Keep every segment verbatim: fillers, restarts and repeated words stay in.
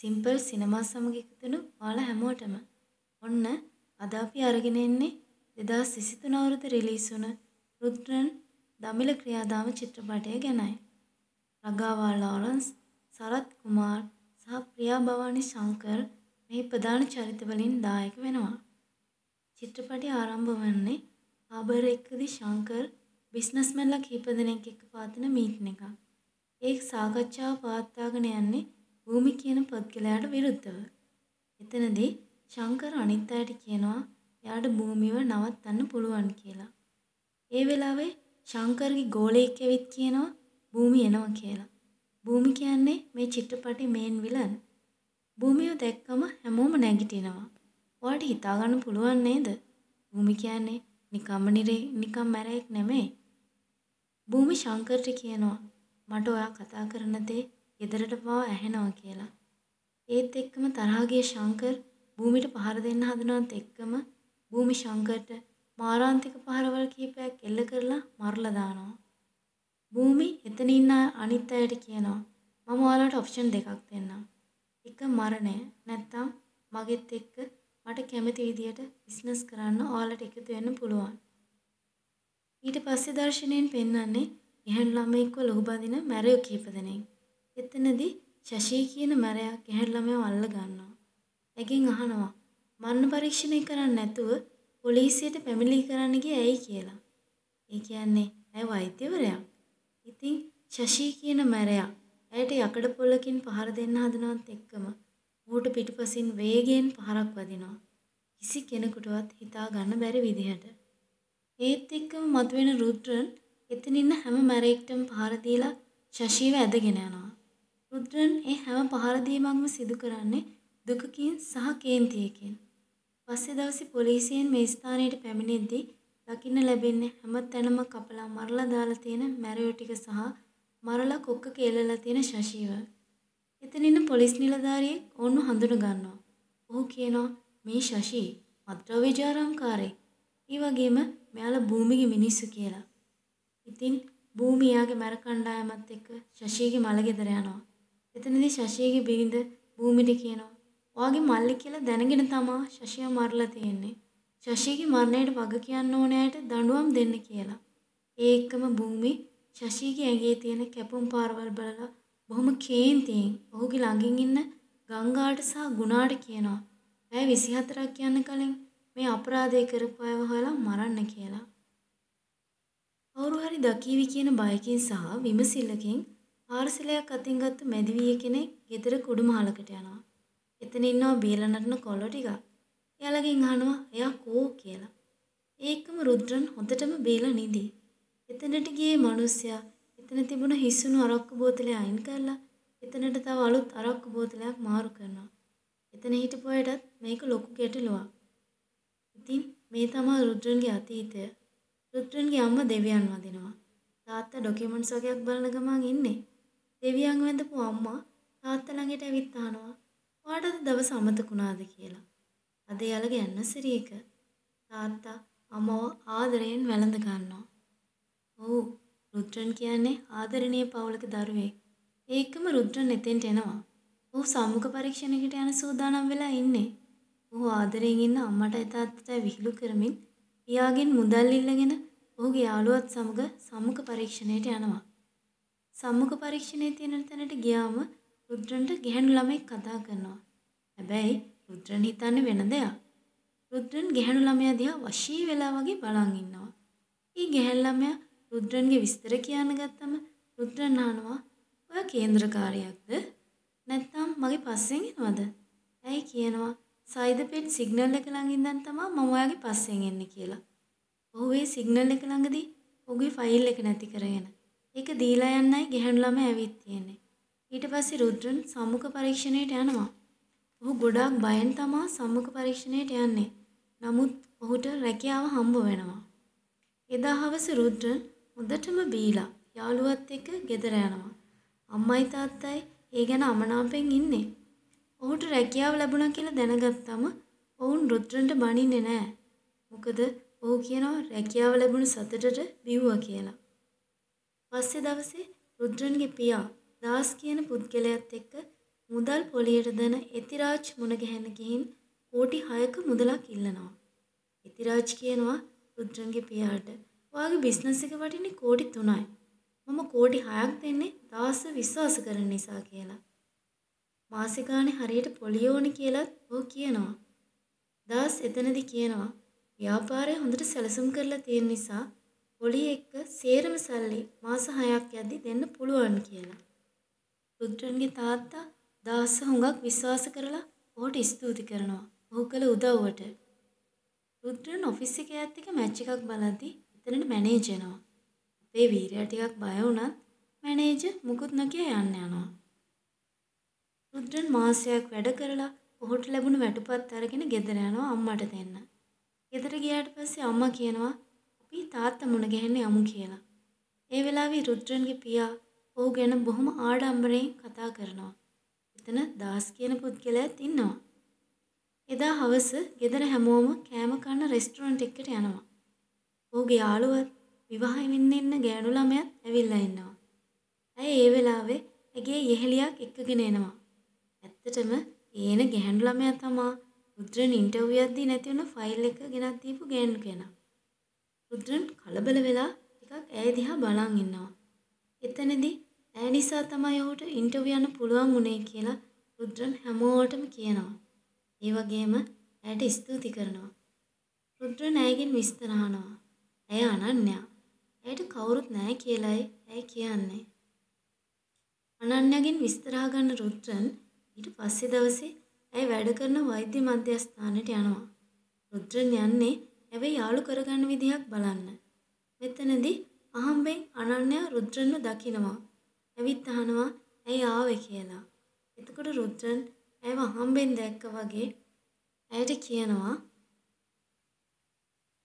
Simple සිනමා සමග එකතුණු ඔයාලා හැමෝටම ඔන්න අද අපි අරගෙන ඉන්නේ දෙදාස් විසිතුන අවුරුද්ද රිලීස් වුණු රුද්‍රන් දමිළ ක්‍රියාදාම චිත්‍රපටය ගැනයි. රගාවා ලොරන්ස්, සරත් කුමාර් සහ ප්‍රියා භවානි ශංකර් මේ ප්‍රධාන චරිත වලින් දායක වෙනවා. චිත්‍රපටය ආරම්භ වන්නේ ආබර් එක්කදී ශංකර් බිස්නස්මැන්ලා කීප දෙනෙක් එක්ක පවත්වන මීටින් එකක්. ඒක සාකච්ඡාව පවත්වාගෙන යන්නේ भूमि කියන පුද්ගලයාට විරුද්ධව. එතනදී ශංකර් අනිත් අයට කියනවා එයාට භූමිව නවත්තන්න පුළුවන් කියලා. ඒ වෙලාවේ ශංකර්ගේ ගෝලයෙක් ඇවිත් කියනවා භූමි එනවා කියලා. භූමි කියන්නේ මේ චිත්‍රපටයේ මේන් විලන්. භූමිව දැක්කම හැමෝම නැගිටිනවා. ඔයාට හිතා ගන්න පුළුවන් නේද? භූමි කියන්නේ නිකම්ම නිරේ නිකම් මැරෙක් නෙමෙයි. භූමි ශංකර්ට කියනවා මට ඔයා කතා කරන දේ ගෙදරට පවා ඇහෙනවා කියලා. ඒත් එක්කම තරහා ගිය ශංකර් භූමිට පහර දෙන්න හදනවත් එක්කම භූමි ශංකර්ට මාරාන්තික පහරවල් කීපයක් එල්ල කරලා මරලා දානවා. භූමි එතන ඉන්න අනිත් අයට කියනවා මම ඔයාලට ඔප්ෂන් දෙකක් දෙන්නම්. එක මරණය නැත්තම් මගෙත් එක්ක මට කැමති විදියට බිස්නස් කරන්න ඔයාලට එකතු වෙන්න පුළුවන්. ඊට පස්සේ දර්ශනයෙන් පෙන්වන්නේ ගැහැණු ළමයෙක්ව ලොහු බඳින මැරයෝ කීප දෙනෙක්. එතනදී ශෂී කියන මරයා ගැහැණු ළමයා අල්ල ගන්නවා. එගෙන් අහනවා මරණ පරීක්ෂණය කරන්න නැතුව පොලිසියට පැමිණිලි කරන්න ගියේ ඇයි කියලා. ඒ කියන්නේ ඇය වෛද්‍යවරයා. ඉතින් ශෂී කියන මරයා ඇයට යකඩ පොල්ලකින් පහර දෙන්න හදනවත් එක්කම ඌට පිටිපසින් වේගයෙන් පහරක් වදිනවා. කිසි කෙනෙකුටවත් හිතා ගන්න බැරි විදිහට. ඒත් එක්කම මතුවෙන රුද්‍රන් එතන ඉන්න හැම මරයෙක්ටම පහර දීලා ශෂීව ඇදගෙන යනවා. රුද්‍රන් ඒ හැම පහර දීමක්ම සිදු කරන්නේ දුකකින් සහ කේන්තියකින්. පස්සේ දවසේ පොලිසියෙන් මේ ස්ථානයට පැමිණෙද්දී දකින්න ලැබෙන්නේ හැම තැනම කපලා මරලා දාලා තියෙන මැරයෝ ටික සහ මරලා කොක්ක කෙලලා තියෙන ශෂීව. එතන ඉන්න පොලිස් නිලධාරියෙක් ඔවුන්ව හඳුන ගන්නවා. ඔහු කියනවා මේ ශෂී මද්ද්‍රව්‍යජාරම්කාරයෙක්. ඒ වගේම මෙයාලා භූමිගේ මිනිස්සු කියලා. ඉතින් භූමි යාගේ මර කණ්ඩායමත් එක්ක ශෂීගේ මළගෙදර යනවා. එතනදී ශෂීගේ බිරිඳ භූමිට කියනවා ඔයාගේ මල්ලි කියලා දැනගෙන තමා ශෂියා මරලා තියෙන්නේ. ශෂීගේ මරණයට වග කියන්න ඕන ඇයට දඬුවම් දෙන්න කියලා. ඒ එක්කම භූමි ශෂීගේ ඇඟේ තියෙන කැපුම් පාරවල් බලලා බොහොම කේන්තියෙන් ඔහුගේ ළඟින් ඉන්න ගංගාට සහ ගුණාට කියනවා "ඇය විසිහතරක් කියන්න කලින් මේ අපරාධය කරපු අයව හොයලා මරන්න" කියලා. කවුරු හරි දකීවි කියන බයකින් සහ විමසිල්ලකින් පාර්සලයක් අතින් ගත්ත මැදිවිය කෙනෙක් ගෙදර කුඩු මහලකට යනවා. එතන ඉන්නවා බීලා නටන කොල්ලෝ ටිකක්. එයාලගෙන් අහනවා එයා කෝ කියලා. ඒකම රුද්‍රන් හොඳටම බීලා නිදි. එතනට ගියේ මිනිස්සයා එතන තිබුණ හිසුණු අරක්කු බෝතලය අයින් කරලා එතනට තව අලුත් අරක්කු බෝතලයක් මාරු කරනවා. එතන හිටපු අයටත් මේක ලොකු ගැටලුවක්. ඉතින් මේ තමයි රුද්‍රන්ගේ අතීතය. රුද්‍රන්ගේ අම්මා දෙවියන් වදිනවා. තාත්තා ඩොකියුමන්ට්ස් වගේක් බලන ගමන් ඉන්නේ. දෙවියන් වැඳපු අම්මා තාත්තා ළඟට ඇවිත් අහනවා "ඔයාටද දවස අමතකුණාද" කියලා. අද යාළගේ ඇනිවර්සරි එක. තාත්තා අම්මව ආදරයෙන් වැළඳ ගන්නවා. "ඔව්, රුද්‍රන් කියන්නේ ආදරණීය පවුලක දරුවෙක්." ඒකම රුද්‍රන් එතෙන්ට එනවා. ඔහු සමුක පරීක්ෂණයකට යන සූදානම් වෙලා ඉන්නේ. ඔහු ආදරයෙන් ඉන්න අම්මටයි තාත්තටයි විහිළු කරමින් පියාගෙන් මුදල් ඉල්ලගෙන ඔහුගේ යාළුවත් සමග සමුක පරීක්ෂණයට යනවා. සම්මුඛ පරීක්ෂණයේ තියෙන තැනට ගියාම රුද්‍රන්ට ගැහැණු ළමෙක් කතා කරනවා. හැබැයි රුද්‍රන් හිතන්නේ වෙන දෙයක්. රුද්‍රන් ගැහැණු ළමයා දිහා වශී වෙලා වගේ බලන් ඉන්නවා. ඊ ගැහැණු ළමයා රුද්‍රන්ගේ විස්තර කියන්න ගත්තම රුද්‍රන් අහනවා "ඔයා කේන්ද්‍රකාරයක්ද? නැත්නම් මගේ පස්සෙන් එනවද?" ඇයි කියනවා "සයිදපෙට් සිග්නල් එක ළඟින් දැන් තමයි මම ඔයාගේ පස්සෙන් එන්නේ" කියලා. ඔහු ඒ සිග්නල් එක ළඟදී ඔහුගේ ෆයිල් එක නැති කරගෙන ඒක දීලා යන්නයි ගැහැණු ළමයා ඇවිත් තියෙන්නේ. ඊට පස්සේ රුද්‍රන් සම්මුඛ පරීක්ෂණයට යනවා. ඔහු ගොඩාක් බයෙන් තමා සම්මුඛ පරීක්ෂණයට යන්නේ. නමුත් ඔහුට රැකියාව හම්බ වෙනවා. එදා හවස රුද්‍රන් හොඳටම බීලා යාළුවත් එක්ක ගෙදර යනවා. අම්මයි තාත්තයි ඒ ගැන අමනාපෙන් ඉන්නේ. ඔහුට රැකියාව ලැබුණා කියලා දැනගත්තම ඔවුන් රුද්‍රන්ට බනින්නේ නැහැ. මොකද ඔහු කියනවා රැකියාව ලැබුණ සතුටට බිව්වා කියලා. පස්සේ දවසේ රුද්‍රන්ගේ පියා දාස් කියන පුද්ගලයාත් එක්ක මුදල් පොලියට දෙන එතිරාජ් මුණ ගැහෙන ගිහින් කෝටි හයක මුදලක් ඉල්ලනවා. එතිරාජ් කියනවා රුද්‍රන්ගේ පියාට "ඔයාගේ බිස්නස් එක වටින්නේ කෝටි තුනයි. මම කෝටි හයක් දෙන්නේ දාස විශ්වාස කරන නිසා" කියලා. මාසෙ ගානේ හරියට පොලිය ඕනේ කියලාත් ඔහු කියනවා. දාස් එතනදි කියනවා "ව්‍යාපාරය හොඳට සැලසුම් කරලා තියෙන නිසා පොලිය එක්ක සේරම සල්ලි මාස හයක් යද්දි දෙන්න පුළුවන්" කියලා. රුද්‍රන්ගේ තාත්තා දාස හුඟක් විශ්වාස කරලා ඔහුට ස්තුති කරනවා ඔහු කළ උදව්වට. රුද්‍රන් ඔෆිස් එකේ ඇත්තක මැච් එකක් බලද්දී එතනට මැනේජර් එනවා. අපේ වීරයා ටිකක් බය වුණත් මැනේජර් මුකුත් නොකිය යන්න යනවා. රුද්‍රන් මාසයක් වැඩ කරලා ඔහුට ලැබුණු වැටුපත් අරගෙන ගෙදර යනවා අම්මට දෙන්න. ගෙදර ගියාට පස්සේ අම්මා කියනවා "අපි තාත්තා මුණ ගැහෙන්න යමු" කියලා. ඒ වෙලාවේ රුද්‍රන්ගේ පියා ඔහු ගැන බොහොම ආඩම්බරයෙන් කතා කරනවා. එතන දාස් කියන පුද්ගලයාත් ඉන්නවා. එදා හවස ගෙදර හැමෝම කෑම කන රෙස්ටුරන්ට් එකකට යනවා. ඔහුගේ යාළුවත් විවාහය වෙන්න ඉන්න ගෑනු ළමයාත් ඇවිල්ලා ඉන්නවා. ඇයි ඒ වෙලාවේ ඇගේ යෙහෙලියක් එක්කගෙන එනවා. ඇත්තටම ඒන ගෑනු ළමයා තමයි රුද්‍රන් ඉන්ටර්විව් එකදී නැති වුණ ෆයිල් එක ගෙනත් දීපු ගෑනු කෙනා. රුද්‍රන් කලබල වෙලා ටිකක් ඇය දිහා බලන් ඉන්නවා. එතනදී ඒ නිසා තමයි ඔහුට ඉන්ටර්විව් යන්න පුළුවන් වුණේ කියලා රුද්‍රන් හැමෝටම කියනවා. ඒ වගේම ඇයට ස්තුති කරනවා. රුද්‍රන් ඇයගෙන් විස්තර අහනවා. ඇය අනන්‍යා. ඇයට කවුරුත් නැහැ කියලායි ඇය කියන්නේ. අනන්‍යාගෙන් විස්තර අහගන්න රුද්‍රන් ඊට පස්සේ දවසේ ඇය වැඩ කරන වෛද්‍ය මධ්‍යස්ථානයට යනවා. රුද්‍රන් යන්නේ ඇය යාළු කරගන්න විදිහක් බලන්න. මෙතනදී අහම්බෙන් අනන්‍යා රුද්‍රන්ව දකිනවා. ඇවිත් අහනවා ඇයි ආවේ කියලා. එතකොට රුද්‍රන් ඇයව හම්බෙන් දැක්ක වගේ ඇයට කියනවා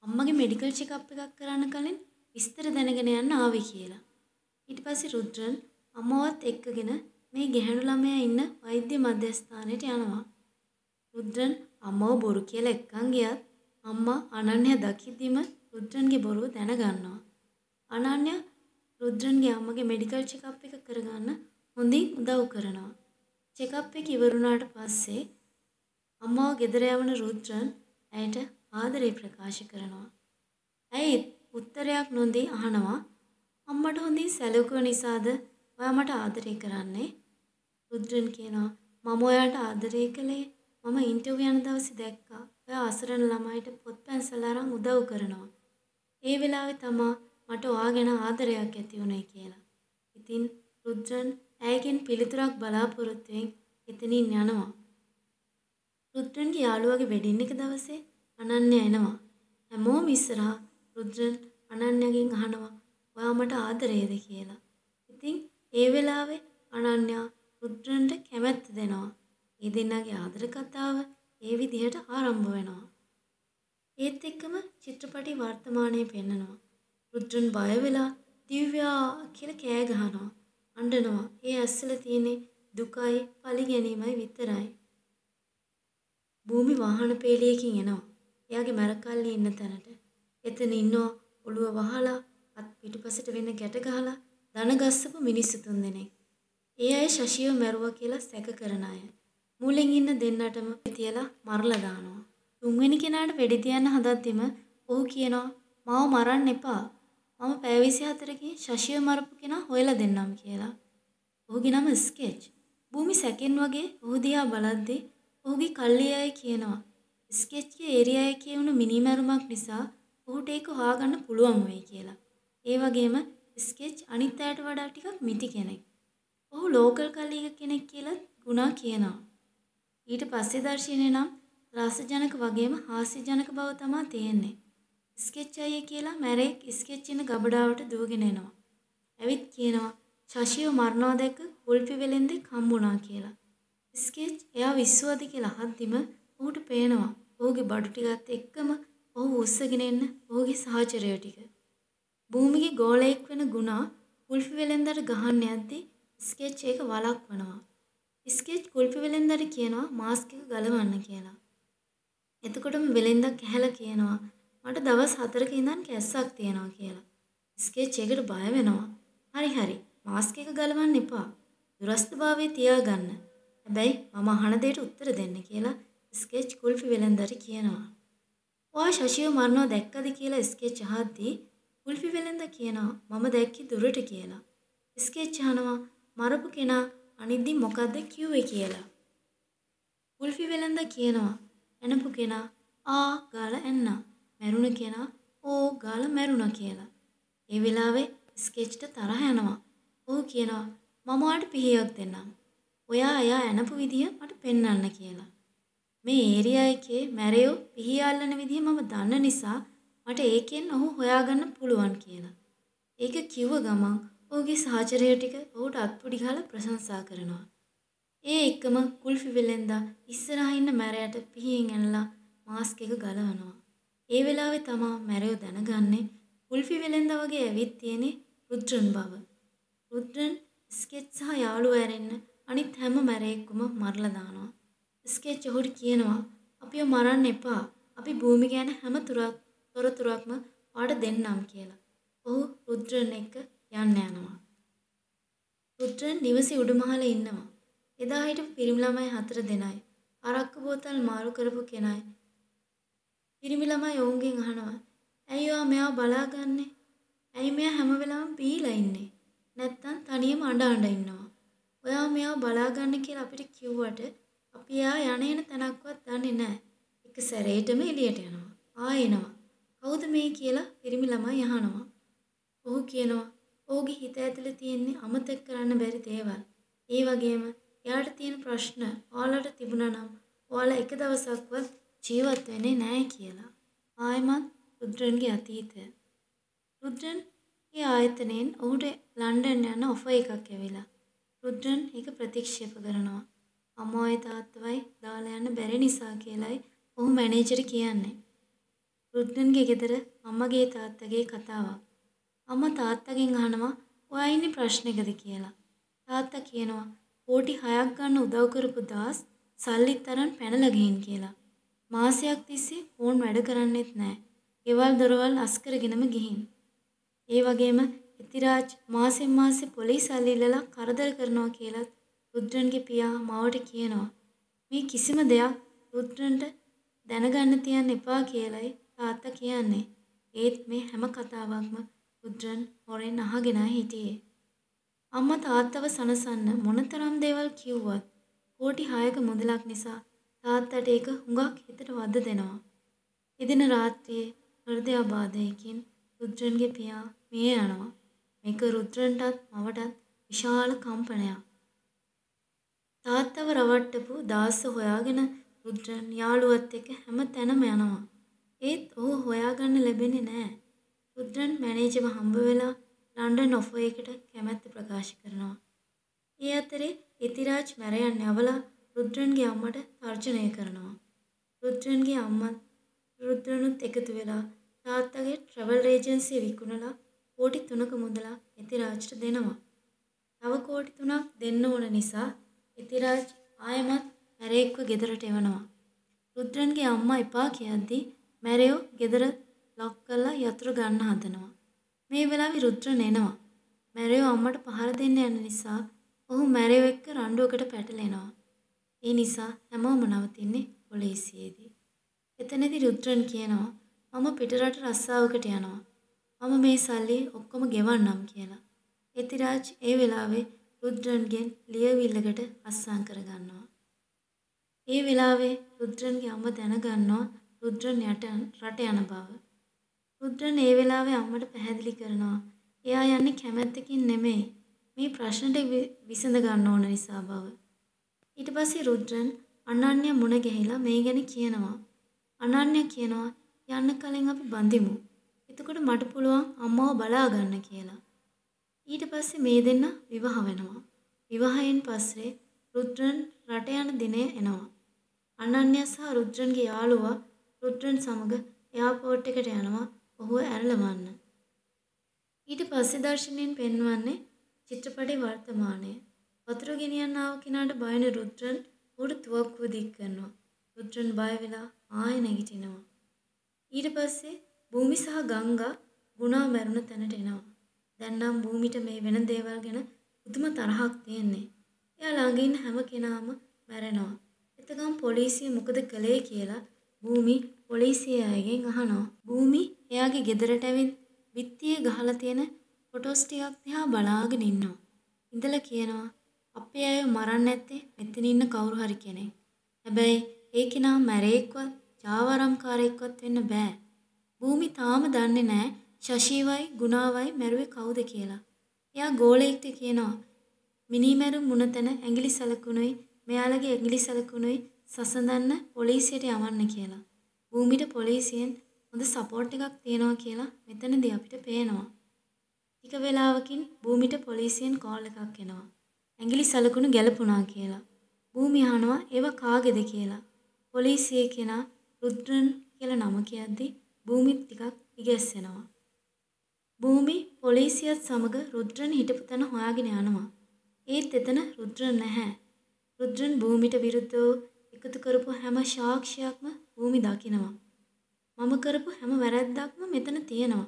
අම්මගේ මෙඩිකල් චෙකප් එකක් කරන්න කලින් විස්තර දැනගෙන යන්න ආවේ කියලා. ඊට පස්සේ රුද්‍රන් අම්මවත් එක්කගෙන මේ ගැහැණු ළමයා ඉන්න වෛද්‍ය මධ්‍යස්ථානයට යනවා. රුද්‍රන් අම්මව බොරු කියලා එක්කන් ගියත් අම්මා අනන්‍යා දකිද්දිම රුද්‍රන්ගේ බොරුව දැනගන්නවා. අනන්‍යා රුද්‍රන්ගේ අම්මගේ මෙඩිකල් චෙකප් එක කරගන්න හොඳින් උදව් කරනවා. චෙකප් එක ඉවර වුණාට පස්සේ අම්මව ගෙදර යවන රුද්‍රන් ඇයට ආදරේ ප්‍රකාශ කරනවා. ඇයි උත්තරයක් නොදී අහනවා අම්මට හොඳින් සැලකුව නිසාද ඔයා මට ආදරේ කරන්නේ? රුද්‍රන් කියනවා මම ඔයාට ආදරේ කළේ මම ඉන්ටර්විව් යන දවසේ දැක්කා. ඔයා අසරණ ළමයිට පොත් පැන්සල් අරන් උදව් කරනවා. ඒ වෙලාවේ තමයි මට ඔයා ගැන ආදරයක් ඇති වුණේ කියලා. ඉතින් රුද්‍රන් ඇයගෙන් පිළිතුරක් බලාපොරොත්තුෙන් එතනින් යනවා. රුද්‍රන්ගේ යාළුවාගේ වෙඩින් එක දවසේ අනන්‍යා එනවා. හැමෝම ඉස්සරහා රුද්‍රන් අනන්‍යාගෙන් අහනවා ඔයා මට ආදරේද කියලා. ඉතින් ඒ වෙලාවේ අනන්‍යා රුද්‍රන්ට කැමැත්ත දෙනවා. මේ දෙන්නගේ ආදර කතාව ඒ විදිහට ආරම්භ වෙනවා. ඒත් එක්කම චිත්‍රපටි වර්තමානයේ පෙන්නනවා. රුද්‍රන් බය වෙලා දිව්‍යා කියලා කෑ ගහනවා. අඬනවා. ඒ ඇස්වල තියෙන්නේ දුකයි පරිගැනීමයි විතරයි. භූමි වාහන පේලියකින් එනවා. එයාගේ මරකල්ලි ඉන්න තැනට. එතන ඉන්නෝ ඔළුව වහලා අත් පිටිපසට වෙන ගැට ගහලා දන ගස්සපු මිනිස්සු තුන්දෙනෙක්. ඒ අය ශෂිව මැරුවා කියලා සැක කරන අය. මුලින් ඉන්න දෙන්නටම තියලා මරලා දානවා. තුන්වෙනි කෙනාට වෙඩි තියන්න හදද්දිම ඔහු කියනවා මාව මරන්න එපා. මම පැය විසිහතරකින් ශෂිව මරපු කෙනා හොයලා දෙන්නම් කියලා. ඔහුගේ නම ස්කෙච්. භූමි සැකෙන් වගේ ඔහු දිහා බලද්දී ඔහුගේ කල්ලියයි කියනවා ස්කෙච්ගේ ඒරියායේ කියවුණු මිනිමැරුමක් නිසා ඔහුට ඒක හොයාගන්න පුළුවන් වෙයි කියලා. ඒ වගේම ස්කෙච් අනිත් අයට වඩා ටිකක් මිටි කෙනෙක්. ඔහු ලෝකල් කල්ලියක කෙනෙක් කියලා ගුණා කියනවා. ඊට පස්සේ දර්ශනය නම් රසජනක වගේම හාස්‍යජනක බව තමයි තියෙන්නේ. ස්කෙච් අයිය කියලා මැරෙක් ස්කෙච් ඉන්න ගබඩාවට දුවගෙන එනවා. ඇවිත් කියනවා ශෂිව මරනවා දැක කුල්පි වෙලෙන්දේ කම්බුණා කියලා. ස්කෙච් එයා විශ්වාද කියලා අහද්දිම ඔහුට පේනවා ඔහුගේ බඩු ටිකත් එක්කම ඔහු උස්සගෙන එන්න ඔහුගේ සහචරය ටික. භූමිගේ ගෝලයෙක් වෙන ගුණා කුල්පි වෙලෙන්දට ගහන්න යද්දී ස්කෙච් ඒක වළක්වනවා. ස්කෙච් කුල්පි වෙලෙන්දට කියනවා මාස්ක් එක ගලවන්න කියලා. එතකොටම වෙලෙන්දා කැහැලා කියනවා මට දවස් හතරක ඉඳන් කැස්සක් තියෙනවා කියලා. ස්කෙච් එකට බය වෙනවා. හරි හරි. මාස්ක් එක ගලවන්න එපා. දුරස්ථභාවයේ තියාගන්න. හැබැයි මම අහන දෙයට උත්තර දෙන්න කියලා ස්කෙච් කුල්ෆි වෙලෙන්දරි කියනවා. "ඔය ශෂිව මරනවා දැක්කද" කියලා ස්කෙච් අහද්දී කුල්ෆි වෙලෙන්ද කියනවා "මම දැක්කේ දුරට" කියලා. ස්කෙච් අහනවා "මරපු කෙනා අනිද්දි මොකද්ද කිව්වේ" කියලා. කුල්ෆි වෙලෙන්ද කියනවා "එනපු කෙනා ආ ගාලා එන්න. මැරුණ කෙනා ඕ ගාලා මැරුණා" කියලා. ඒ වෙලාවේ ස්කෙච්ට තරහ යනවා. ඔහු කියනවා "මම ඔයාට පිහියක් දෙන්නම්. ඔයා එයා එනපු විදිය මට පෙන්වන්න" කියලා. "මේ ඒරියා එකේ මැරයෝ පිහිය අල්ලන විදිය මම දන්න නිසා මට ඒකෙන් ඔහු හොයාගන්න පුළුවන්" කියලා. ඒක කිව්ව ගමන් ඔහුගේ සහචරය ටික ඔහුට අත්පුඩි ගහලා ප්‍රශංසා කරනවා. ඒ එක්කම කුල්ෆි වෙලෙන්දා ඉස්සරහා ඉන්න මැරයට පිහියෙන් ඇනලා මාස්ක් එක ගලවනවා. ඒ වෙලාවේ තමා මැරයෝ දැනගන්නේ කුල්ෆි වෙලෙන්දා වගේ ඇවිත් තියෙන රුද්‍රන් බව. රුද්‍රන් ස්කෙච් සහ යාළුවා ඇරෙන්න අනිත් හැම මැරයෙක්ම මරලා දානවා. ස්කෙච් ඔහුට කියනවා "අපිව මරන්න එපා. අපි භූමි ගැන හැම තුරක් තොරතුරක්ම ඔයාට දෙන්නම්" කියලා. ඔහු රුද්‍රන් එක්ක යන්න යනවා. රුද්‍රන් නිවසේ උඩුමහලේ ඉන්නවා. එදා හිටපු පිරිමි ළමයි හතර දෙනයි. අරක්කු බෝතල් මාරු කරපු කෙනයි. පිරිමි ළමයි ඔවුන්ගෙන් අහනවා "ඇයි ඔයා මෙයා බලාගන්නේ? ඇයි මෙයා හැම වෙලාවෙම බීලා ඉන්නේ? නැත්තම් තනියම අඬ අඬ ඉන්නවා. ඔයා මෙයා බලාගන්න කියලා අපිට කිව්වට අපි එයා යන එන තැනක්වත් දන්නේ නැහැ. එක සැරේටම එළියට යනවා. ආයෙනවා. කවුද මේ කියලා පිරිමි ළමයි අහනවා. ඔහු කියනවා "ඔහුගේ හිත ඇතුලේ තියෙන්නේ අමතක කරන්න බැරි දේවල්. ඒ වගේම එයාට තියෙන ප්‍රශ්න ඔයාලට තිබුණා නම් ඔයාලා එක දවසක්වත් ජීවත් වෙන්නේ නැහැ" කියලා. ආයෙමත් රුද්‍රන්ගේ අතීතය. රුද්‍රන් ඒ ආයතනයෙන් ඔහුට ලන්ඩන් යන ඔෆර් එකක් ඇවිලා. රුද්‍රන් ඒක ප්‍රතික්ෂේප කරනවා. අම්මෝයි තාත්තවයි දාලා යන්න බැරි නිසා කියලායි ඔහු මැනේජර් කියන්නේ. රුද්‍රන්ගේ ගෙදර අම්මගේ තාත්තගේ කතාවක්. අම්මා තාත්තගෙන් අහනවා "ඔයා ඉන්නේ ප්‍රශ්නෙකද" කියලා. තාත්තා කියනවා "කෝටි හයක් ගන්න උදව් කරපු දාස් සල්ලිත් තරම් පැනලා ගින්" කියලා. "මාසයක් තිස්සේ ෆෝන් වැඩ කරන්නේත් නැහැ. ගෙවල් දොරවල් අස්කරගෙනම ගිහින්. ඒ වගේම ඉතිරාජ් මාසෙන් මාසෙ පොලිස් අල්ලිලලා කරදර කරනවා" කියලත් රුද්‍රන්ගේ පියා මවට කියනවා. මේ කිසිම දෙයක් රුද්‍රන්ට දැනගන්න තියන්න එපා කියලයි තාත්තා කියන්නේ. ඒත් මේ හැම කතාවක්ම රුද්‍රන් හොරෙන් අහගෙන හිටියේ. අම්මා තාත්තව සනසන්න මොනතරම් දේවල් කිව්වත් කෝටි හයක මුදලක් නිසා තාත්තට ඒක හුඟක් හිතට වද දෙනවා. එදින රාත්‍රියේ හෘදයාබාධයකින් රුද්‍රන්ගේ පියා මිය යනවා. මේක රුද්‍රන්ටත් මවටත් විශාල කම්පනයක්. තාත්තව රවට්ටපු දාස හොයාගෙන රුද්‍රන් යාළුවත් එක්ක හැම තැනම යනවා. ඒත් ඔහු හොයාගන්න ලැබෙන්නේ නැහැ. රුද්‍රන් මැනේජර්ව හම්බ වෙලා ලන්ඩන් ඔෆර් එකට කැමැත්ත ප්‍රකාශ කරනවා. ඒ අතරේ ඉතිරාජ් මැරයන් යවලා රුද්‍රන්ගේ අම්මට තර්ජනය කරනවා. රුද්‍රන්ගේ අම්මත් රුද්‍රනුත් එකතු වෙලා තාත්තගේ ට්‍රැවල් ඒජන්සිය විකුණලා කෝටි තුනක මුදලා ඉතිරාජ්ට දෙනවා. තව කෝටි තුනක් දෙන්න ඕන නිසා ඉතිරාජ් ආයෙමත් මැරයෙක්ව ගෙදරට එවනවා. රුද්‍රන්ගේ අම්මා එපා කියද්දී මැරයෝ ගෙදර ලොක් කරලා යතුරු ගන්න හදනවා. මේ වෙලාවේ රුද්‍රන් එනවා. මැරයෝ අම්මට පහර දෙන්න යන නිසා ඔහු මැරයෝ එක්ක රණ්ඩුවකට පැටලෙනවා. ඒ නිසා හැමෝම නවතින්නේ පොලිසියේදී. එතනදී රුද්‍රන් කියනවා "මම පිටරට රස්සාවකට යනවා. මම මේ සල්ලි ඔක්කොම ගෙවන්නම්" කියලා. ඉතිරාජ් ඒ වෙලාවේ රුද්‍රන්ගෙන් ලියවිල්ලකට අස්සම් කරගන්නවා. ඒ වෙලාවේ රුද්‍රන්ගේ අම්මා දැනගන්නවා රුද්‍රන් යට රට යන බව. රුද්‍රන් ඒ වෙලාවේ අම්මට පැහැදිලි කරනවා එයා යන්නේ කැමැත්තකින් නෙමෙයි. මේ ප්‍රශ්නට විසඳ ගන්න ඕන නිසා බව. ඊට පස්සේ රුද්‍රන් අනන්‍ය මුණ ගැහිලා මේ ගැන කියනවා. අනන්‍ය කියනවා "යන්න කලින් අපි බඳිමු. එතකොට මට පුළුවන් අම්මව බලා ගන්න" කියලා. ඊට පස්සේ මේ දෙන්න විවාහ වෙනවා. විවාහයෙන් පස්සේ රුද්‍රන් රට යන දිනේ එනවා. අනන්‍ය සහ රුද්‍රන්ගේ යාළුවා රුද්‍රන් සමග එයාපෝට් එකට යනවා ඔහුව ඇරලවන්න. ඊට පස්සේ දර්ශනයෙන් පෙන්වන්නේ චිත්‍රපටයේ වර්තමානය. වතුර ගෙනියන්න ආව කෙනාට බයන රුද්‍රන් උඩ තුවක්කුව දික් කරනවා. රුද්‍රන් බය වෙලා ආයෙ නැගිටිනවා. ඊට පස්සේ භූමි සහ ගංගා ගුණා මැරුණ තැනට එනවා. දැන් නම් භූමිට මේ වෙන දේවල් ගැන පුදුම තරහක් තියෙන්නේ. එයා ළඟ ඉන්න හැම කෙනාම मरण इतगा पोलिसिया मुखद कले केला भूमि पोलिसियागे गहन भूमि यागे गेदरटविन वित्तीय गहलतेन फोटोस्टिया बलाग निन्नो इंदलकेनो अप्पयायो मरन्नते मेत्ति निन्न कवुरु हरि केने හැබැයි ඒකිනා මැරේක්වත් ජාවාරම්කාරයෙක්වත් වෙන්න බෑ භූමි තාම දන්නේ නැහැ ශෂීවයි ගුණාවයි මැරුවේ කවුද කියලා එයා ගෝලෙක්ට කියනවා මිනිමරු මුණතන ඇඟිලි සලකුණුයි මෙයාලගේ ඇඟිලි සලකුණුයි සසඳන්න පොලිසියට යවන්න කියලා භූමිට පොලිසියෙන් හොඳ සපෝට් එකක් තියෙනවා කියලා මෙතනදී අපිට පේනවා ටික වෙලාවකින් භූමිට පොලිසියෙන් කෝල් එකක් එනවා ඇඟිලි සලකුණු ගැලපුණා කියලා भूमि आनवा एव कागेद केला पोलीसिये केना රුද්‍රන් केला नम कियद्दी भूमि टिकक इगेस्सेनवा भूमि पोलीसियत समग රුද්‍රන් हिटपु तन होयागेन यनवा एत एतन රුද්‍රන් නැහැ රුද්‍රන් भूमिට විරුද්ධව එකතු කරපු හැම සාක්ෂියක්ම भूमि දකිනවා මම කරපු හැම වැරැද්දක්ම මෙතන තියෙනවා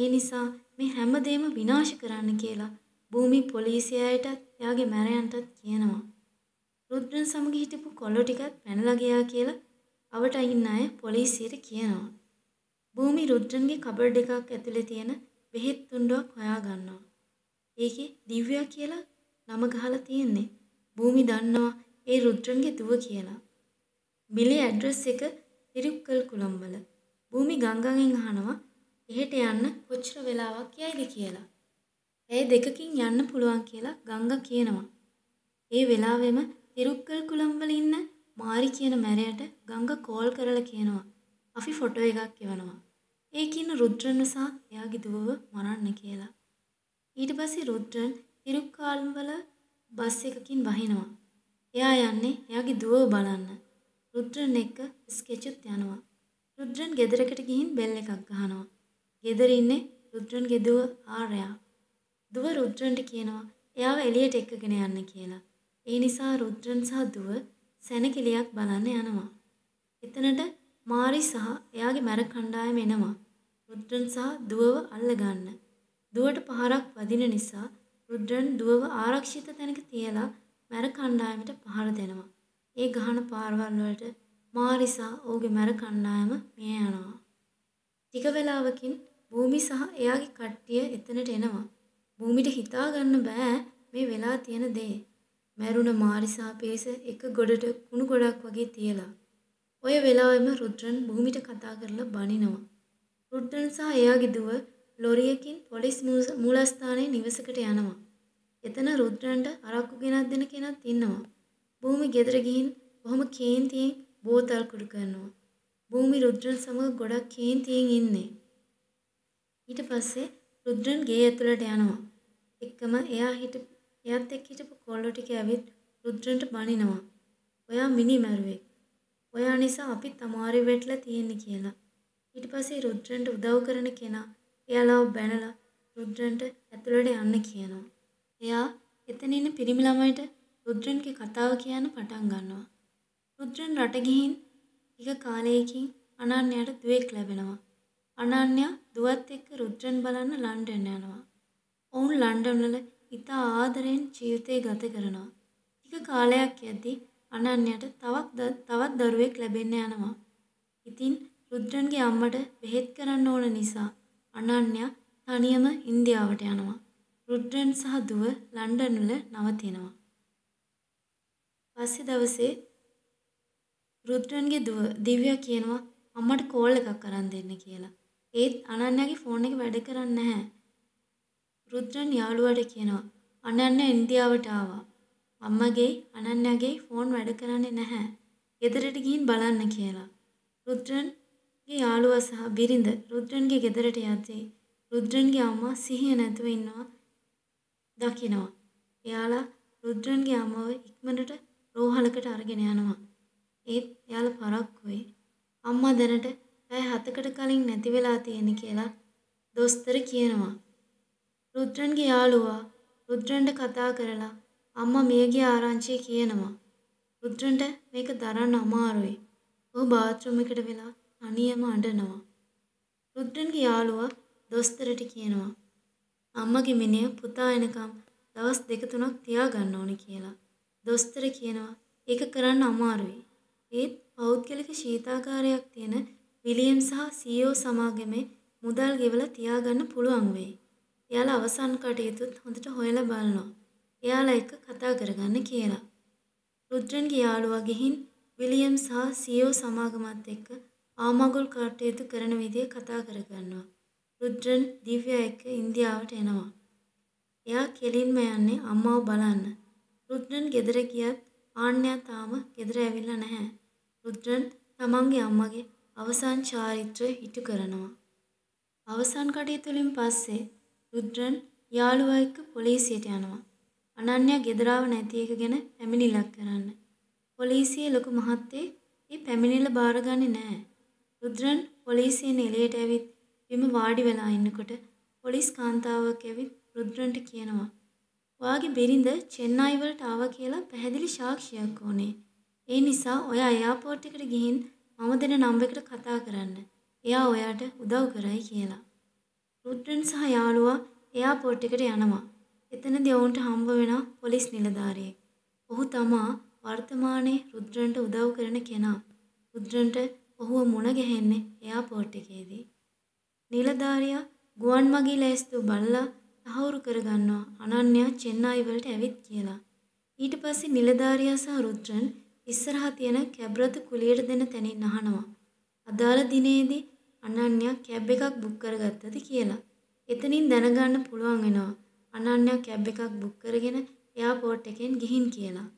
ඒ නිසා මේ හැමදේම විනාශ කරන්න කියලා भूमि पोलीසියයට එයාගේ මරයන්ටත් කියනවා රුද්‍රන් සමග හිටපු කොල්ලෝ ටිකත් පැනලා ගියා කියලා අවට ඉන්න අය පොලිසියට කියනවා. භූමි රුද්‍රන්ගේ කබඩ් එකක් ඇතුලේ තියෙන බෙහෙත් තුණ්ඩුවක් හොයා ගන්නවා. ඒකේ දිව්‍යා කියලා නම ගහලා තියෙන්නේ. භූමි දන්නවා ඒ රුද්‍රන්ගේ දුව කියලා. බිලේ ඇඩ්‍රස් එක තිරුක්කල් කුලම්බල. භූමි ගංගාගෙන් අහනවා එහෙට යන්න කොච්චර වෙලාවක් යයිද කියලා. ඇයි දෙකකින් යන්න පුළුවන් කියලා ගංගා කියනවා. ඒ වෙලාවෙම तिरुक्कल कुलंबल इन्न मारी कियन मरयाट गंगा कॉल करला कियनवा अफि फोटो एकक गिवनवा एकिन රුද්‍රන් सह एयागे दुवव मरन्न कियला ඊට පස්සේ රුද්‍රන් तिरुक्कालवल बस එකකින් වහිනවා එයා යන්නේ එයාගේ දුව බලන්න රුද්‍රන් එක්ක ස්කෙච් උත් යනවා රුද්‍රන් ගෙදරකට ගිහින් බෙල් එකක් ගහනවා ගෙදර ඉන්නේ රුද්‍රන්ගේ දුව ආර්යා දුව රුද්‍රන්ට කියනවා එයාව එළියට එක්කගෙන යන්න කියලා ඒ නිසා රුද්‍රන් සහ දුව සැනකෙලියක් බලන්න යනවා. එතනට මාරි සහ එයාගේ මර කණ්ඩායම එනවා. රුද්‍රන් සහ දුවව අල්ල ගන්න. දුවට පහරක් වදින නිසා රුද්‍රන් දුවව ආරක්ෂිත තැනක තියලා මර කණ්ඩායමට පහර දෙනවා. ඒ ගහන පාරවල් වලට මාරි සහ ඔහුගේ මර කණ්ඩායම මිය යනවා. ටික වෙලාවකින් භූමි සහ එයාගේ කට්ටිය එතනට එනවා. භූමිට හිතා ගන්න බෑ මේ වෙලා තියෙන දේ. මැරුණ මාරිසා පේස එක ගොඩට කුණු ගොඩක් වගේ තියලා ඔය වෙලාවෙම රුද්‍රන් භූමිට කතා කරලා බනිනවා රුද්‍රන් සහ එයාගේ දුව ලොරියකින් පොලිස් මූලස්ථානයේ නිවසකට යනවා එතන රුද්‍රන්ට අරක්කු ගෙනත් දෙන කෙනෙක් ඉන්නවා භූමි ගෙදර ගිහින් කොහොම කේන්තියෙන් බෝතල් කුඩු කරනවා භූමි රුද්‍රන් සමග ගොඩක් කේන්තියෙන් ඉන්නේ ඊට පස්සේ රුද්‍රන් ගේ ඇතුළට යනවා එකම එයා හිට එයත් එක්ක හිටපු කොල්ලෝ ටික ඇවිත් රුද්‍රන්ට බනිනවා. ඔයා මිනිමරුවෙක්. ඔයා නිසා අපි තමාරි වෙట్లా තියෙන්නේ කියලා. ඊට පස්සේ රුද්‍රන්ට උදව් කරන කෙනා එයාලව බැනලා රුද්‍රන්ට ඇතුළට යන්න කියනවා. එයා එතන ඉන්න පිරිමි ළමයිට රුද්‍රන්ගේ කතාව කියන්න පටන් ගන්නවා. රුද්‍රන් රට ගිහින් ටික කාලයකින් අනන්‍යයට දුවෙක් ලැබෙනවා. අනන්‍ය දුවත් එක්ක රුද්‍රන් බලන්න ලන්ඩන් යනවා. ඔවුන් ලන්ඩන්වල ඉතා ආදරෙන් ජීවිතය ගත කරනවා. ටික කාලයක් යද්දී අනන්‍යයට තවත් තවත් දරුවෙක් ලැබෙන්න යනවා. ඉතින් රුද්‍රන්ගේ අම්මට බෙහෙත් කරන්න ඕන නිසා අනන්‍ය තනියම ඉන්දියාවට යනවා. රුද්‍රන් සහ දුව ලන්ඩන් වල නවතිනවා. පස්සේ දවසේ රුද්‍රන්ගේ දුව දිව්‍යා කියනවා අම්මට කෝල් එකක් අරන් දෙන්න කියලා. ඒත් අනන්‍යගේ ෆෝන් එක වැඩ කරන්නේ නැහැ. රුද්‍රන් යාළුවාට කියනවා අනන්‍ය ඉන්දියාවට ආවා. අම්මගේ අනන්‍යගේ ෆෝන් වැඩ කරන්නේ නැහැ. ගෙදරට ගිහින් බලන්න කියලා. රුද්‍රන්ගේ යාළුවා සහ බිරිඳ රුද්‍රන්ගේ ගෙදරට යද්දී රුද්‍රන්ගේ අම්මා සිහිය නැතුව ඉන්නවා දකිනවා. එයාලා රුද්‍රන්ගේ අම්මව ඉක්මනට රෝහලකට අරගෙන යනවා. ඒත් එයාලා පරක්කුයි. අම්මා දැනට පැය හතකට කලින් නැති වෙලා තියෙන කියලා දොස්තර කියනවා. රුද්‍රන්ගේ යාළුවා රුද්‍රන්ට කතා කරලා අම්මා මියගේ ආරංචිය කියනවා. රුද්‍රන්ට මේක දරන්න අමාරුයි. ਉਹ බාත් รู ම් එකට වෙලා අනියම අඬනවා. රුද්‍රන්ගේ යාළුවා දොස්තරට කියනවා අම්මගේ මිනිහ පුතා එනකම් දවස් දෙක තුනක් තියාගන්න ඕනේ කියලා. දොස්තර කියනවා एकीकरण अमारुवे एत पौद्गलिक शीतागारයක් තියෙන විලියම් සහ සී ඊ ඕ සමාගමේ මුදල් ගෙවලා තියාගන්න පුළුවන් වෙයි. එයාලා අවසන් කටයුතුත් හොඳට හොයලා බලනවා. එයාලා එක කතා කරගන්න කියලා. රුද්‍රන්ගේ යාළුවා ගිහින් විලියම් සහ සී ඊ ඕ සමාගමත් එක්ක ආමගුල් කටයුතු කරන විදිය කතා කරගන්නවා. රුද්‍රන් දිව්‍යා එක්ක ඉන්දියාවට එනවා. එයා කෙලින්ම යන්නේ අම්මාව බලන්න. රුද්‍රන් ගෙදර ගියත් ආන්‍යා තාම ගෙදර ඇවිල්ලා නැහැ. රුද්‍රන් තමන්ගේ අම්මගේ අවසන් චාරිත්‍රය ඉටු කරනවා. අවසන් කටයුතු වලින් පස්සේ රුද්‍රන් යාළුවා එක්ක පොලිසියට යනවා. අනන්‍යා ගෙදරව නැති එක ගැන පැමිණිලක් කරන්න. පොලිසිය ලොකු මහත්තේ මේ පැමිණිල්ල බාරගන්නේ නැහැ. රුද්‍රන් පොලිසියෙන් එළියට ඇවිත් බිම වාඩි වෙලා ඉන්නකොට පොලිස් කාන්තාවක් ඇවිත් රුද්‍රන්ට කියනවා, "ඔයාගේ බිරිඳ චෙන්නයි වලට ආවා කියලා පැහැදිලි සාක්ෂියක් ඕනේ. ඒ නිසා ඔයා එයාපෝට් එකට ගිහින් මම දෙන නම්බර් එකට කතා කරන්න. එයා ඔයාට උදව් කරයි" කියලා. රුද්‍රන් සහ යාළුවා එයාපෝට් එකට යනවා. එතනදී ඔවුන්ට හම්බ වෙන පොලිස් නිලධාරියෙක්. ඔහු තමා වර්තමානයේ රුද්‍රන්ට උදව් කරන කෙනා. රුද්‍රන්ට ඔහුව මුණ ගැහෙන්නේ එයාපෝට් එකේදී. නිලධාරියා ගුවන්මගී ලෑස්තු බලලා තහවුරු කරගන්නවා අනන්‍යා චෙන්නයි වලට ඇවිත් කියලා. ඊට පස්සේ නිලධාරියා සහ රුද්‍රන් ඉස්සරහ තියෙන කැබ් රථ කුලියට දෙන තැනින් අහනවා, "අදාළ දිනේදී අනන්‍යා කැබ් එකක් බුක් කරගත්තද" කියලා. එතනින් දැනගන්න පුළුවන් වෙනවා අනන්‍යා කැබ් එකක් බුක් කරගෙන එයාපෝට් එකෙන් ගිහින් කියලා.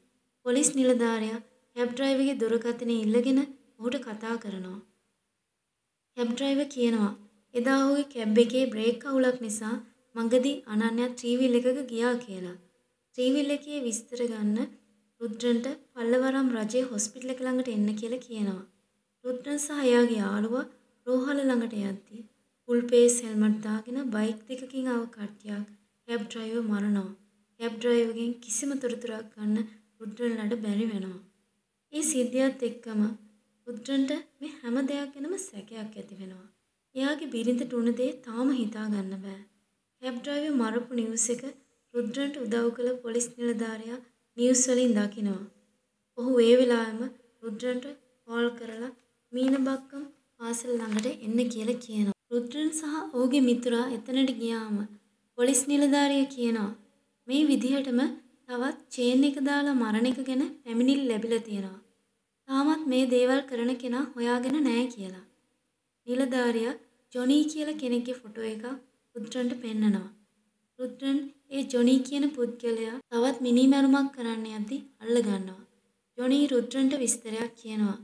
පොලිස් නිලධාරියා කැබ් ඩ්‍රයිවර්ගේ දුරකථනය ඉල්ලගෙන ඔහුට කතා කරනවා. කැබ් ඩ්‍රයිවර් කියනවා, "එදා ඔහුගේ කැබ් එකේ බ්‍රේක් අවුලක් නිසා මඟදී අනන්‍යා ත්‍රිවිල් එකක ගියා" කියලා. ත්‍රිවිල් එකේ විස්තර ගන්න රුද්‍රන්ට පල්ලවරම් රජයේ හොස්පිටල් එක ළඟට එන්න කියලා කියනවා. රුද්‍රන් සහ එයාගේ යාළුවා රෝහල ළඟට යද්දී ෆුල් ෆේස් හෙල්මට් දාගෙන බයික් දෙකකින් ආව කට්ටියක් කැබ් ඩ්‍රයිවර් මරනවා. කැබ් ඩ්‍රයිවර්ගෙන් කිසිම තොරතුරක් ගන්න රුද්‍රන්ලට බැරි වෙනවා. මේ සිද්ධියත් එක්කම රුද්‍රන්ට මේ හැම දෙයක් ගැනම සැකයක් ඇති වෙනවා. එයාගේ බිරිඳට උන දේ තාම හිතා ගන්න බෑ. කැබ් ඩ්‍රයිවර් මරපු නිවුස් එක රුද්‍රන්ට උදව් කළ පොලිස් නිලධාරියා නිවුස් වලින් දකිනවා. ඔහු ඒ වෙලාවෙම රුද්‍රන්ට කෝල් කරලා මීනබක්කම් පාසල ළඟට එන්න කියලා කියනවා. රුද්‍රන් සහ ඔහුගේ මිතුරා එතනට ගියාම පොලිස් නිලධාරිය කියනවා, "මේ විදිහටම තවත් චේන් එක දාලා මරණ එක ගැන පැමිණිලි ලැබිලා තියෙනවා. තාමත් මේ දේවල් කරන කෙනා හොයාගෙන නැහැ" කියලා. නිලධාරියා ජොනි කියලා කෙනෙක්ගේ ෆොටෝ එකක් රුද්‍රන්ට පෙන්නනවා. රුද්‍රන් ඒ ජොනි කියන පුද්ගලයා තවත් මිනිමැරුමක් කරන්න යද්දී අල්ල ගන්නවා. ජොනි රුද්‍රන්ට විස්තරයක් කියනවා.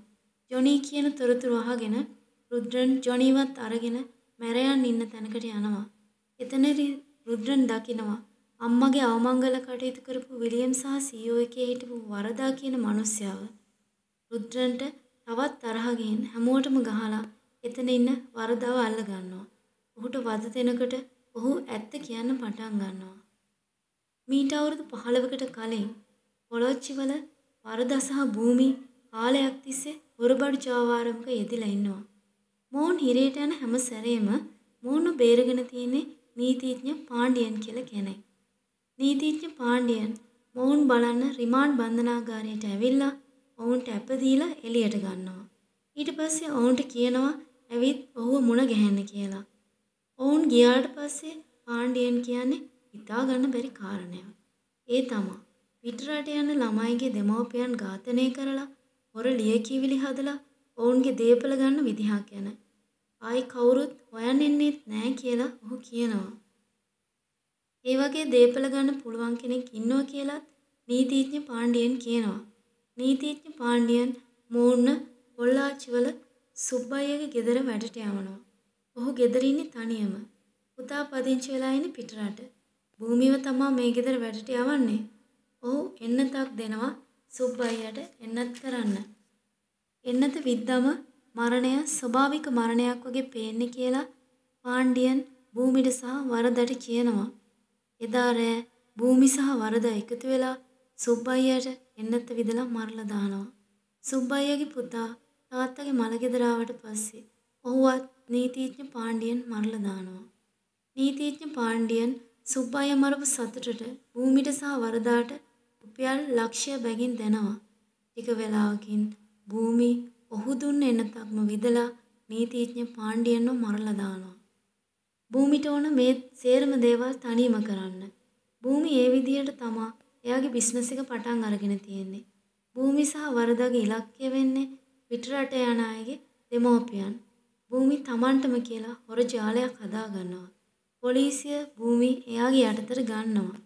ජොනි කියන තොරතුරු අහගෙන රුද්‍රන් ජොනිවත් අරගෙන මැරයන් ඉන්න තැනකට යනවා. එතනදී රුද්‍රන් දකිනවා අම්මගේ අවමංගල කටයුතු කරපු විලියම් සහ සී ඊ ඕ එකේ හිටපු වරදා කියන මිනිස්යාව. රුද්‍රන්ට තවත් තරහ ගින් හැමෝටම ගහලා එතන ඉන්න වරදාව අල්ල ගන්නවා. ඔහුට වද දෙනකොට ඔහු ඇත්ත කියන්න පටන් ගන්නවා. මීට අවුරුදු පහළවකට කලින් පොළොච්චිවල වරදා සහ භූමි කාලයක් තිස්සේ හොරබඩු ජාවාරමක යෙදිලා ඉන්නවා. මොවුන් හිරේට යන හැම සැරේම මොවුන්ව බේරගෙන තියෙන්නේ නීතිඥ පාණ්ඩියන් කියලා කෙනෙක්. නීතිඥ පාණ්ඩියන් මොවුන් බලන්න රිමාන්ඩ් බන්ධනාගාරයට ඇවිල්ලා ඔවුන්ට ඇප දීලා එළියට ගන්නවා. ඊට පස්සේ ඔවුන්ට කියනවා ඇවිත් ඔහුව මුණ ගැහෙන්න කියලා. ඔවුන් ගියාට පස්සේ පාණ්ඩියන් කියන්නේ හිතා ගන්න බැරි කාරණයක්. ඒ තමා පිටරට යන ළමයිගේ දෙමව්පියන් ඝාතනය කරලා හොර ලියකියවිලි හදලා ඔවුන්ගේ දේපල ගන්න විදිහක් යන. ආයි කවුරුත් හොයන්නෙත් නැහැ කියලා ඔහු කියනවා. ඒ වගේ දේපල ගන්න පුළුවන් කෙනෙක් ඉන්නවා කියලා නීතිඥ පාණ්ඩියන් කියනවා. නීතිඥ පාණ්ඩියන් මෝන්න කොල්ලාච්චිවල සුබ්බයිගේ ගෙදර වැඩට යවනවා. ඔහු ගෙදර ඉන්නේ තනියම. පුතා පදිංචි වෙලා ඉන්නේ පිටරට. භූමිව තමා මේ ගෙදර වැඩට යවන්නේ. ඔහු එන්නතක් දෙනවා සුබ්බයියට එන්නත් කරන්න. එන්නත විද්දම මරණය ස්වභාවික මරණයක් වගේ පේන්නේ කියලා පාණ්ඩියන් භූමිට සහ වරදට කියනවා. එදා රෑ භූමි සහ වරද එකතු වෙලා සුබ්බයියට එන්නත විදලා මරලා දානවා. සුබ්බයිගේ පුතා තාත්තගේ මල ගෙදර ආවට පස්සේ ඔහුවත් නීතිඥ පාණ්ඩියන් මරලා දානවා. නීතිඥ පාණ්ඩියන් සුබ්බයිය මරපු සතුටට භූමිට සහ වරදාට රුපියල් ලක්ෂය බැගින් දෙනවා. ටික වෙලාවකින් භූමි ඔහු දුන්න එනතක්ම විදලා නීතිඥ පාණ්ඩියන්ව මරලා දානවා. භූමිට ඕන මේ සේරම දේවල් තනියම කරන්න. භූමි ඒ විදියට තමයි එයාගේ බිස්නස් එක පටන් අරගෙන තියෙන්නේ. භූමි සහ වරදගේ ඉලක්කය වෙන්නේ පිටරට යන අයගේ දෙමෝපියන්. භූමි Tamanටම කියලා හොර ජාලයක් හදා ගන්නවා. පොලිසිය භූමි එයාගේ යටතට ගන්නවා.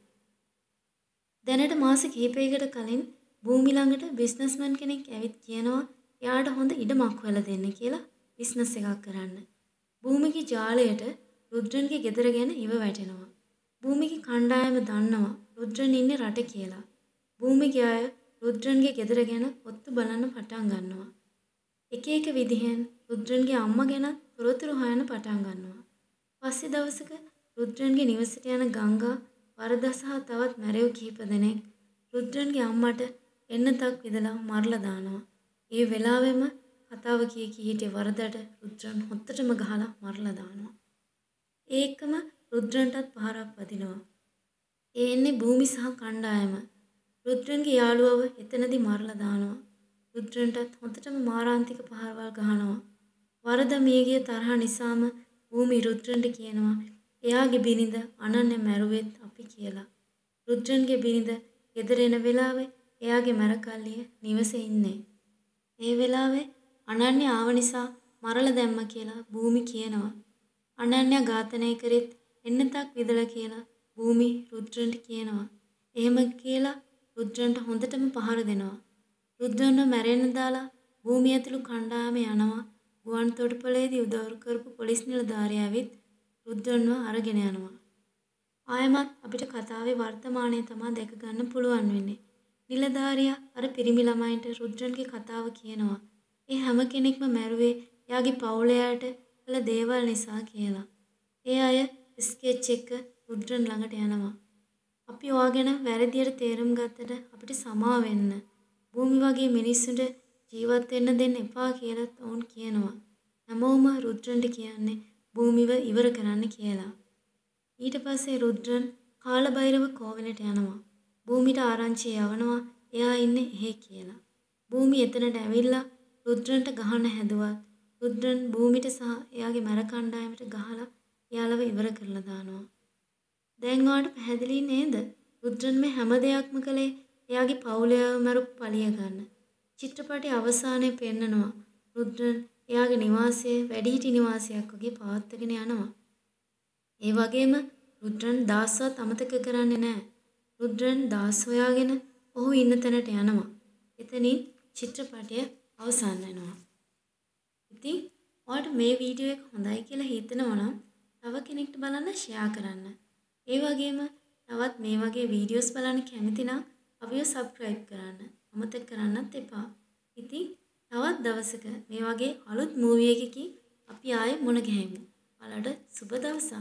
දැනට මාස කිහිපයකට කලින් භූමි ළඟට බිස්නස්මන් කෙනෙක් ඇවිත් කියනවා එයාට හොඳ ඉඩමක් හොයලා දෙන්න කියලා බිස්නස් එකක් කරන්න. භූමිගේ ජාලයට රුද්‍රන්ගේ ගෙදර ගැන ඉව වැටෙනවා. භූමිගේ කණ්ඩායම දන්නවා රුද්‍රන් ඉන්නේ රට කියලා. භූමිගේ අය රුද්‍රන්ගේ ගෙදර ගැන ඔත්තු බලන්න පටන් ගන්නවා. එක එක විදිහෙන් රුද්‍රන්ගේ අම්මා ගැන තොරතුරු හොයන්න පටන් ගන්නවා. පස්සේ දවසක රුද්‍රන්ගේ නිවසට යන ගංගා වරදා සහ තවත් මැරෙව් කිහිප දෙනෙක් රුද්‍රන්ගේ අම්මට එන්නතක් විදලා මරලා දානවා. ඒ වෙලාවෙම කතාව කී කීටි වරදට රුද්‍රන් හොත්තටම ගහලා මරලා දානවා. ඒකම රුද්‍රන්ටත් පහරක් වදිනවා. ඒ එන්නේ භූමි සහ කණ්ඩායම. රුද්‍රන්ගේ යාළුවව එතනදී මරලා දානවා. රුද්‍රන්ටත් හොත්තටම මාරාන්තික පහරවල් ගහනවා. වරද මියගේ තරහ නිසාම භූමි රුද්‍රන්ට කියනවා එයාගේ බිරිඳ අනන්‍ය මැරුවෙත් අපි කියලා. රුද්‍රන්ගේ බිරිඳ ගෙදර එන වෙලාවේ එයාගේ මරකල්ලිය නිවසේ ඉන්නේ. ඒ වෙලාවේ අනන්‍ය ආව නිසා මරලා දැම්ම කියලා භූමි කියනවා. අනන්‍ය ඝාතනය කරෙත් එන්නතක් විදලා කියලා භූමි රුද්‍රන්ට කියනවා. එහෙම කියලා රුද්‍රන්ට හොඳටම පහර දෙනවා. රුද්‍රන්ව මැරෙන්න දාලා භූමි ඇතුළු කණ්ඩායම යනවා. ගුවන් තොටුපළේදී උදව් කරපු පොලිස් නිලධාරියාවිත් රුද්‍රන්ව අරගෙන යනවා. ආයමත් අපිට කතාවේ වර්තමානයේ තමයි දැක ගන්න පුළුවන් වෙන්නේ. නිලධාරියා අර පිරිමි ළමයින්ට රුද්‍රන්ගේ කතාව කියනවා. ඒ හැම කෙනෙක්ම මැරුවේ එයාගේ පවුලයට කළ දේවල් නිසා කියලා. ඒ අය ස්කෙච් එක රුද්‍රන් ළඟට යනවා. අපි ඔයා ගැන වැරදියට තේරුම් ගත්තට අපිට සමා වෙන්න. භූමි වගේ මිනිස්සුන්ට ජීවත් වෙන්න දෙන්න එපා කියලා තෝන් කියනවා. හැමෝම රුද්‍රන්ට කියන්නේ භූමිව ඉවර කරන්න කියලා. ඊට පස්සේ රුද්‍රන් කාලබෛරව කෝවිලට යනවා. භූමිට ආරංචි යවනවා එයා ඉන්නේ එහෙ කියලා. භූමි එතනට ඇවිල්ලා රුද්‍රන්ට ගහන්න හැදුවත් රුද්‍රන් භූමිට සහ එයාගේ මර කණ්ඩායමට ගහලා එයාලව ඉවර කරලා දානවා. දැන් ඔයාලට පැහැදිලි නේද? රුද්‍රන් මේ හැම දෙයක්ම කළේ එයාගේ පවුලව මරුප පලිය ගන්න. චිත්‍රපටයේ අවසානයේ පෙන්නනවා රුද්‍රන් එයාගේ නිවාසයේ වැඩිහිටි නිවාසයක් වගේ පවත්වාගෙන යනවා. ඒ වගේම රුද්‍රන් දාසවත් අමතක කරන්නේ නැහැ. රුද්‍රන් දාස් හොයාගෙන ඔහු ඉන්න තැනට යනවා. එතනින් චිත්‍රපටය අවසන් වෙනවා. ඉතින් ඔයාලට මේ වීඩියෝ එක හොඳයි කියලා හිතනවා නම් තව කෙනෙක්ට බලන්න ෂෙයා කරන්න. ඒ වගේම තවත් මේ වගේ වීඩියෝස් බලන්න කැමති නම් අපිව subscribe කරන්න අමතක කරන්නත් එපා. ඉතින් තවත් දවසක මේ වගේ අලුත් මූවි එකකින් අපි ආයෙ මුණ ගැහෙමු. ඔයාලට සුබ දවසක්.